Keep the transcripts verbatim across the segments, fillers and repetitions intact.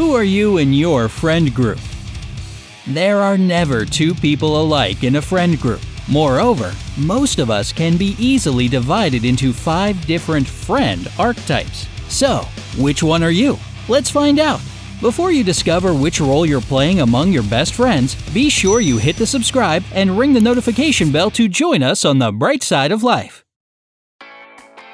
Who are you in your friend group? There are never two people alike in a friend group. Moreover, most of us can be easily divided into five different friend archetypes. So, which one are you? Let's find out! Before you discover which role you're playing among your best friends, be sure you hit the subscribe and ring the notification bell to join us on the bright side of life.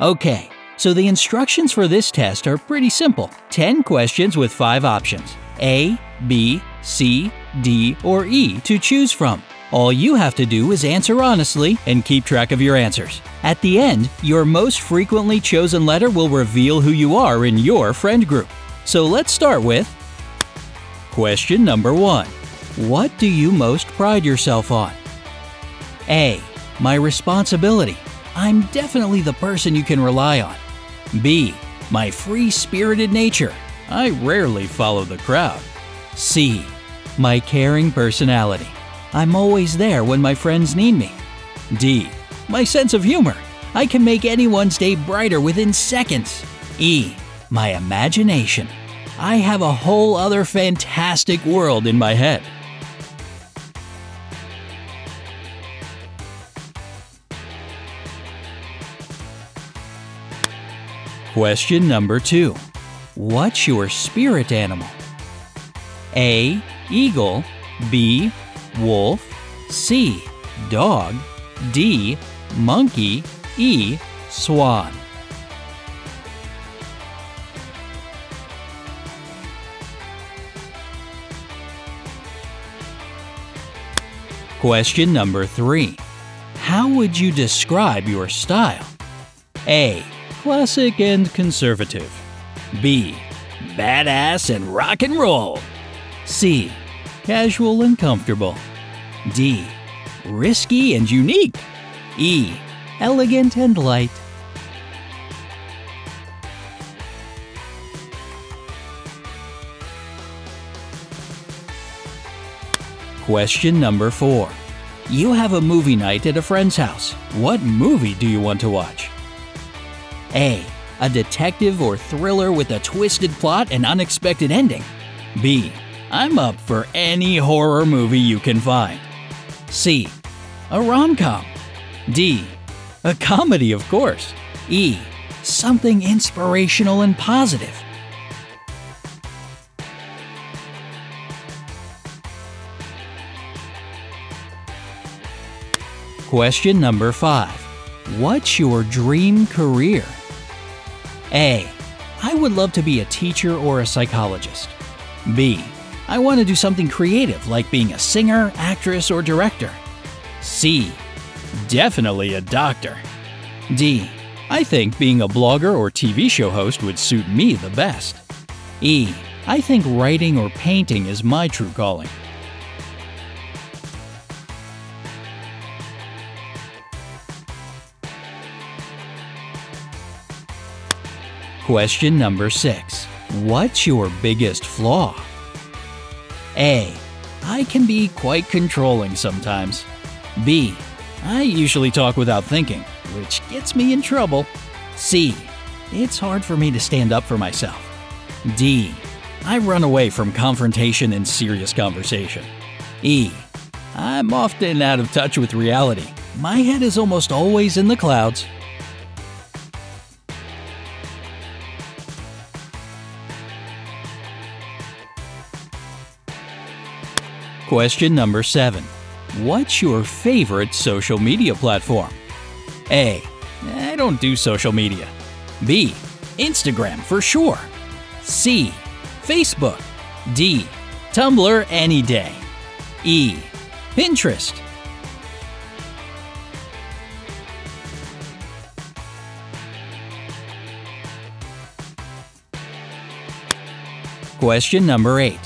Okay, so the instructions for this test are pretty simple. ten questions with five options, A, B, C, D, or E to choose from. All you have to do is answer honestly and keep track of your answers. At the end, your most frequently chosen letter will reveal who you are in your friend group. So let's start with question number one. What do you most pride yourself on? A. My responsibility. I'm definitely the person you can rely on. B. My free-spirited nature. I rarely follow the crowd. C. My caring personality. I'm always there when my friends need me. D. My sense of humor. I can make anyone's day brighter within seconds. E. My imagination. I have a whole other fantastic world in my head. Question number two. What's your spirit animal? A. Eagle. B. Wolf. C. Dog. D. Monkey. E. Swan. Question number three. How would you describe your style? A. Classic and conservative. B. Badass and rock and roll. C. Casual and comfortable. D. Risky and unique. E. Elegant and light. Question number four. You have a movie night at a friend's house. What movie do you want to watch? A. A detective or thriller with a twisted plot and unexpected ending. B. I'm up for any horror movie you can find. C. A rom-com. D. A comedy, of course. E. Something inspirational and positive. Question number five. What's your dream career? A. I would love to be a teacher or a psychologist. B. I want to do something creative like being a singer, actress, or director. C. Definitely a doctor. D. I think being a blogger or T V show host would suit me the best. E. I think writing or painting is my true calling. Question number six. What's your biggest flaw? A. I can be quite controlling sometimes. B. I usually talk without thinking, which gets me in trouble. C. It's hard for me to stand up for myself. D. I run away from confrontation and serious conversation. E. I'm often out of touch with reality. My head is almost always in the clouds. Question number seven. What's your favorite social media platform? A. I don't do social media. B. Instagram for sure. C. Facebook. D. Tumblr any day. E. Pinterest. Question number eight.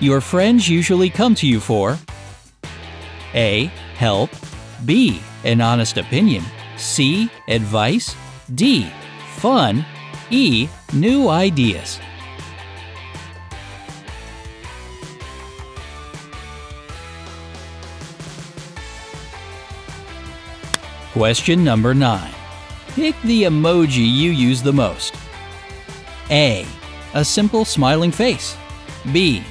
Your friends usually come to you for A. Help. B. An honest opinion. C. Advice. D. Fun. E. New ideas. Question number nine. Pick the emoji you use the most. A. A simple smiling face. B.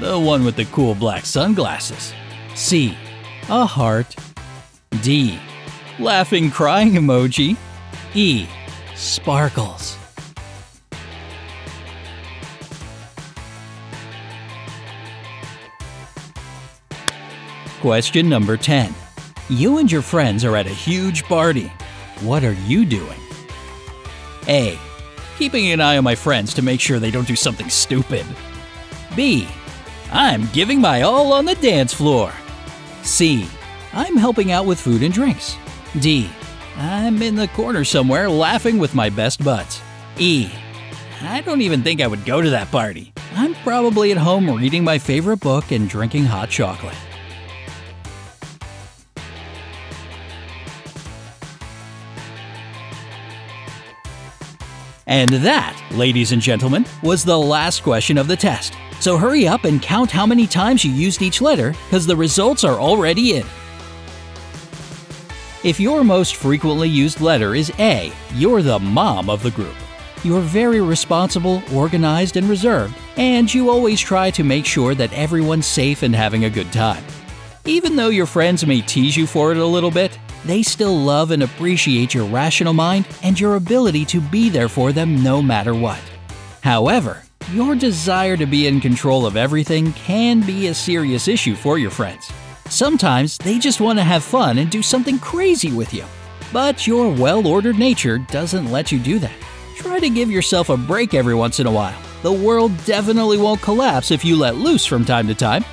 The one with the cool black sunglasses. C. A heart. D. Laughing crying emoji. E. Sparkles. Question number ten. You and your friends are at a huge party. What are you doing? A. Keeping an eye on my friends to make sure they don't do something stupid. B. I'm giving my all on the dance floor. C. I'm helping out with food and drinks. D. I'm in the corner somewhere laughing with my best buds. E. I don't even think I would go to that party. I'm probably at home reading my favorite book and drinking hot chocolate. And that, ladies and gentlemen, was the last question of the test. So hurry up and count how many times you used each letter, because the results are already in. If your most frequently used letter is A, you're the mom of the group. You're very responsible, organized, and reserved, and you always try to make sure that everyone's safe and having a good time. Even though your friends may tease you for it a little bit, they still love and appreciate your rational mind and your ability to be there for them no matter what. However, your desire to be in control of everything can be a serious issue for your friends. Sometimes they just want to have fun and do something crazy with you. But your well-ordered nature doesn't let you do that. Try to give yourself a break every once in a while. The world definitely won't collapse if you let loose from time to time.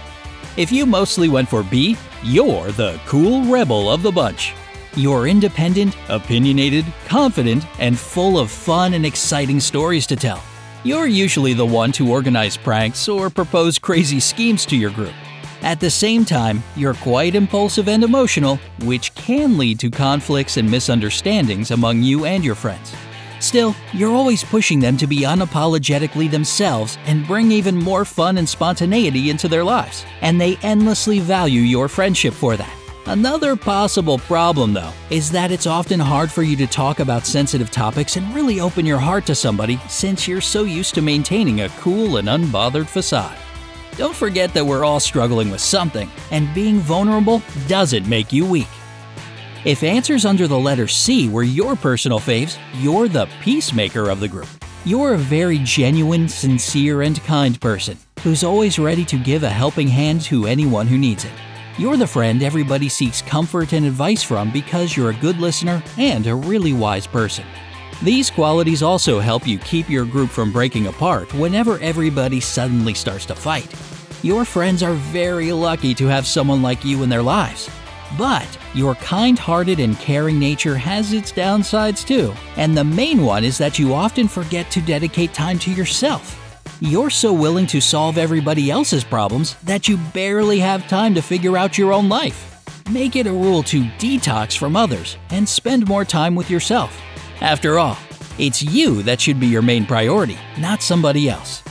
If you mostly went for B, you're the cool rebel of the bunch. You're independent, opinionated, confident, and full of fun and exciting stories to tell. You're usually the one to organize pranks or propose crazy schemes to your group. At the same time, you're quite impulsive and emotional, which can lead to conflicts and misunderstandings among you and your friends. Still, you're always pushing them to be unapologetically themselves and bring even more fun and spontaneity into their lives, and they endlessly value your friendship for that. Another possible problem, though, is that it's often hard for you to talk about sensitive topics and really open your heart to somebody since you're so used to maintaining a cool and unbothered facade. Don't forget that we're all struggling with something, and being vulnerable doesn't make you weak. If answers under the letter C were your personal faves, you're the peacemaker of the group. You're a very genuine, sincere, and kind person who's always ready to give a helping hand to anyone who needs it. You're the friend everybody seeks comfort and advice from because you're a good listener and a really wise person. These qualities also help you keep your group from breaking apart whenever everybody suddenly starts to fight. Your friends are very lucky to have someone like you in their lives. But your kind-hearted and caring nature has its downsides too, and the main one is that you often forget to dedicate time to yourself. You're so willing to solve everybody else's problems that you barely have time to figure out your own life. Make it a rule to detox from others and spend more time with yourself. After all, it's you that should be your main priority, not somebody else.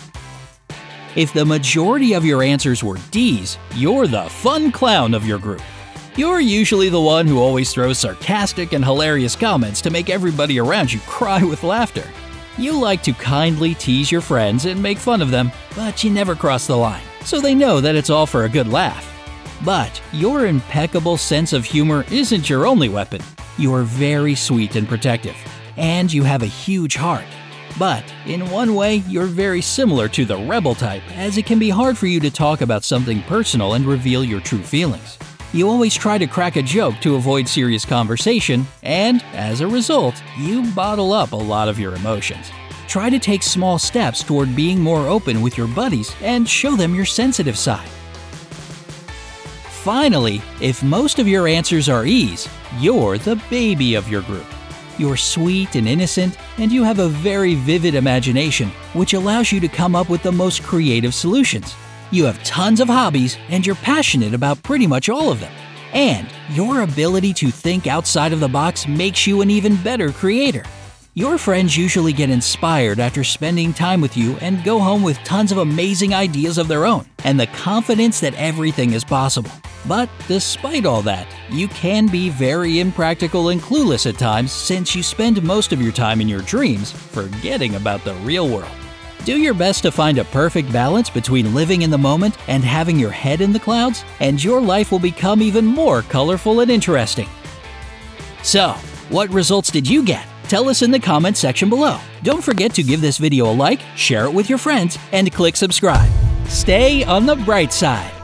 If the majority of your answers were D's, you're the fun clown of your group. You're usually the one who always throws sarcastic and hilarious comments to make everybody around you cry with laughter. You like to kindly tease your friends and make fun of them, but you never cross the line, so they know that it's all for a good laugh. But your impeccable sense of humor isn't your only weapon. You're very sweet and protective, and you have a huge heart. But in one way, you're very similar to the rebel type, as it can be hard for you to talk about something personal and reveal your true feelings. You always try to crack a joke to avoid serious conversation, and as a result, you bottle up a lot of your emotions. Try to take small steps toward being more open with your buddies and show them your sensitive side. Finally, if most of your answers are E's, you're the baby of your group. You're sweet and innocent, and you have a very vivid imagination, which allows you to come up with the most creative solutions. You have tons of hobbies, and you're passionate about pretty much all of them. And your ability to think outside of the box makes you an even better creator. Your friends usually get inspired after spending time with you and go home with tons of amazing ideas of their own and the confidence that everything is possible. But despite all that, you can be very impractical and clueless at times since you spend most of your time in your dreams, forgetting about the real world. Do your best to find a perfect balance between living in the moment and having your head in the clouds, and your life will become even more colorful and interesting. So, what results did you get? Tell us in the comments section below. Don't forget to give this video a like, share it with your friends, and click subscribe. Stay on the bright side.